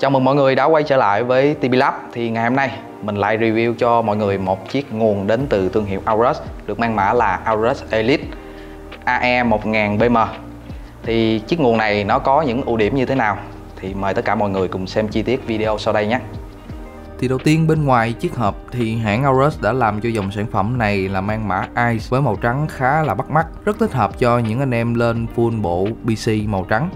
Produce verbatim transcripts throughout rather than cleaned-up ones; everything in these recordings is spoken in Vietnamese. Chào mừng mọi người đã quay trở lại với tê pê Lab. Thì ngày hôm nay mình lại review cho mọi người một chiếc nguồn đến từ thương hiệu AORUS, được mang mã là AORUS ELITE A E một nghìn P M. Thì chiếc nguồn này nó có những ưu điểm như thế nào thì mời tất cả mọi người cùng xem chi tiết video sau đây nhé. Thì đầu tiên, bên ngoài chiếc hộp thì hãng AORUS đã làm cho dòng sản phẩm này là mang mã i xê e với màu trắng khá là bắt mắt, rất thích hợp cho những anh em lên full bộ pê xê màu trắng.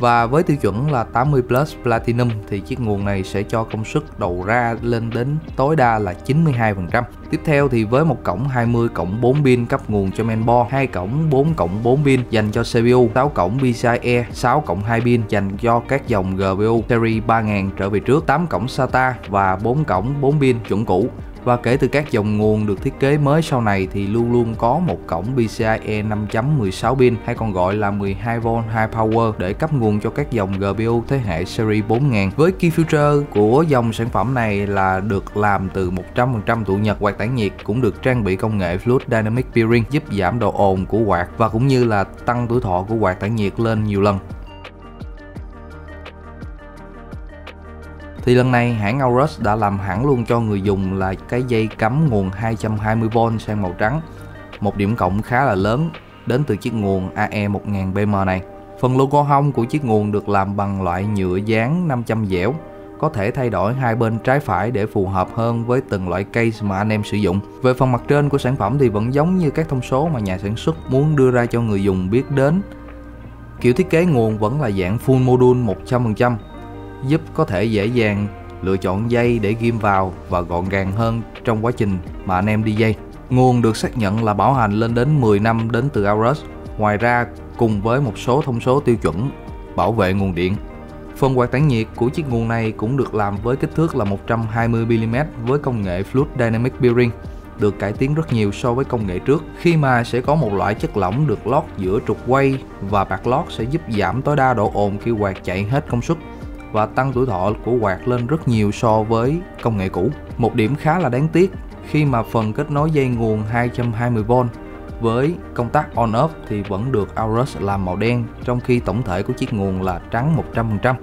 Và với tiêu chuẩn là tám mươi Plus Platinum thì chiếc nguồn này sẽ cho công suất đầu ra lên đến tối đa là chín mươi hai phần trăm. Tiếp theo thì với một cổng hai mươi cộng bốn pin cấp nguồn cho mainboard, hai cổng bốn cộng bốn pin dành cho xê pê u, sáu cổng PCIe, sáu cộng hai pin dành cho các dòng giê pê u series ba nghìn trở về trước, tám cổng SATA và bốn cổng bốn pin chuẩn cũ. Và kể từ các dòng nguồn được thiết kế mới sau này thì luôn luôn có một cổng PCIe năm chấm mười sáu pin hay còn gọi là mười hai V High Power để cấp nguồn cho các dòng giê pê u thế hệ series bốn nghìn. Với key feature của dòng sản phẩm này là được làm từ một trăm phần trăm tụ nhật, quạt tản nhiệt cũng được trang bị công nghệ Fluid Dynamic Bearing giúp giảm độ ồn của quạt và cũng như là tăng tuổi thọ của quạt tản nhiệt lên nhiều lần. Thì lần này hãng AORUS đã làm hẳn luôn cho người dùng là cái dây cắm nguồn hai trăm hai mươi V sang màu trắng, một điểm cộng khá là lớn đến từ chiếc nguồn A E một nghìn P M này. Phần logo hông của chiếc nguồn được làm bằng loại nhựa dán năm trăm dẻo, có thể thay đổi hai bên trái phải để phù hợp hơn với từng loại case mà anh em sử dụng. Về phần mặt trên của sản phẩm thì vẫn giống như các thông số mà nhà sản xuất muốn đưa ra cho người dùng biết đến. Kiểu thiết kế nguồn vẫn là dạng full module một trăm phần trăm, giúp có thể dễ dàng lựa chọn dây để ghim vào và gọn gàng hơn trong quá trình mà anh em đi dây. Nguồn được xác nhận là bảo hành lên đến mười năm đến từ AORUS. Ngoài ra, cùng với một số thông số tiêu chuẩn bảo vệ nguồn điện. Phần quạt tản nhiệt của chiếc nguồn này cũng được làm với kích thước là một trăm hai mươi mi li mét với công nghệ Fluid Dynamic Bearing, được cải tiến rất nhiều so với công nghệ trước, khi mà sẽ có một loại chất lỏng được lót giữa trục quay và bạc lót sẽ giúp giảm tối đa độ ồn khi quạt chạy hết công suất và tăng tuổi thọ của quạt lên rất nhiều so với công nghệ cũ. Một điểm khá là đáng tiếc khi mà phần kết nối dây nguồn hai trăm hai mươi V với công tắc on off thì vẫn được AORUS làm màu đen, trong khi tổng thể của chiếc nguồn là trắng một trăm phần trăm.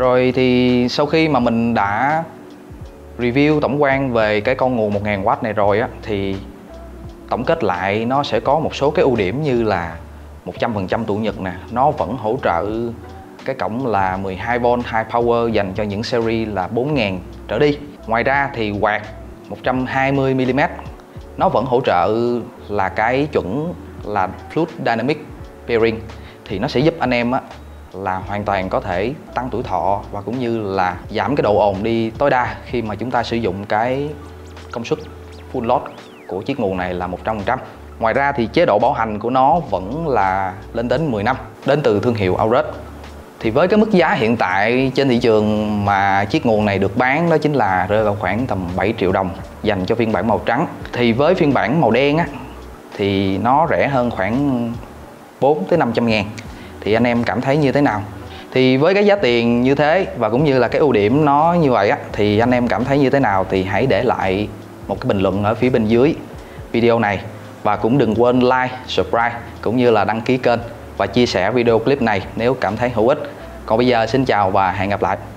Rồi thì sau khi mà mình đã review tổng quan về cái con nguồn một nghìn oát này rồi á, thì tổng kết lại nó sẽ có một số cái ưu điểm như là một trăm phần trăm tụ nhật nè, nó vẫn hỗ trợ cái cổng là mười hai V High Power dành cho những series là bốn nghìn trở đi. Ngoài ra thì quạt một trăm hai mươi mi li mét nó vẫn hỗ trợ là cái chuẩn là Fluid Dynamic Bearing, thì nó sẽ giúp anh em á là hoàn toàn có thể tăng tuổi thọ và cũng như là giảm cái độ ồn đi tối đa khi mà chúng ta sử dụng cái công suất full load của chiếc nguồn này là một trăm phần trăm. Ngoài ra thì chế độ bảo hành của nó vẫn là lên đến mười năm đến từ thương hiệu AORUS. Thì với cái mức giá hiện tại trên thị trường mà chiếc nguồn này được bán đó chính là rơi vào khoảng tầm bảy triệu đồng dành cho phiên bản màu trắng. Thì với phiên bản màu đen á thì nó rẻ hơn khoảng bốn tới năm trăm ngàn. Thì anh em cảm thấy như thế nào? Thì với cái giá tiền như thế và cũng như là cái ưu điểm nó như vậy á, thì anh em cảm thấy như thế nào thì hãy để lại một cái bình luận ở phía bên dưới video này. Và cũng đừng quên like, subscribe cũng như là đăng ký kênh và chia sẻ video clip này nếu cảm thấy hữu ích. Còn bây giờ xin chào và hẹn gặp lại.